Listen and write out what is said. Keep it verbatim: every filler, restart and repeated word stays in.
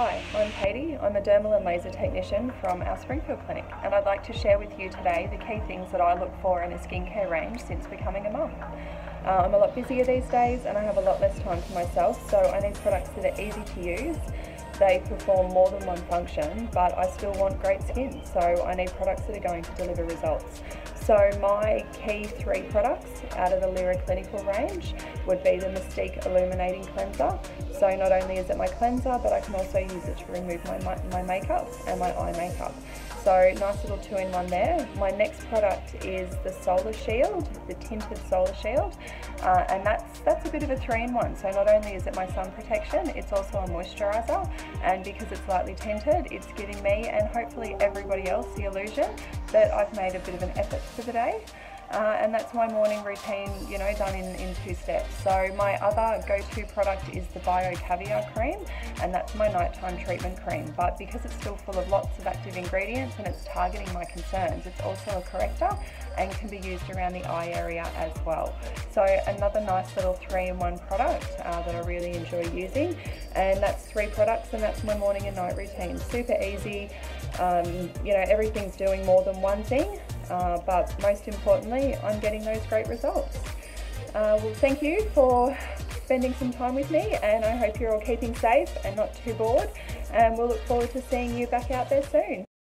Hi, I'm Katie. I'm a dermal and laser technician from our Springfield Clinic, and I'd like to share with you today the key things that I look for in a skincare range since becoming a mum. Uh, I'm a lot busier these days and I have a lot less time for myself, so I need products that are easy to use. They perform more than one function, but I still want great skin, so I need products that are going to deliver results. So my key three products out of the Lyra Clinical range would be the Mystique Illuminating Cleanser. So not only is it my cleanser, but I can also use it to remove my, my makeup and my eye makeup. So nice little two in one there. My next product is the Solar Shield, the tinted Solar Shield, uh, and that's, that's a bit of a three in one. So not only is it my sun protection, it's also a moisturiser, and because it's lightly tinted, it's giving me and hopefully everybody else the illusion that I've made a bit of an effort for the day. Uh, and that's my morning routine, you know, done in, in two steps. So my other go-to product is the Bio Caviar Cream, and that's my nighttime treatment cream. But because it's still full of lots of active ingredients and it's targeting my concerns, it's also a corrector and can be used around the eye area as well. So another nice little three in one product uh, that I really enjoy using. And that's three products, and that's my morning and night routine. Super easy, um, you know, everything's doing more than one thing. Uh, but most importantly, I'm getting those great results. Uh, well, thank you for spending some time with me, and I hope you're all keeping safe and not too bored, and we'll look forward to seeing you back out there soon.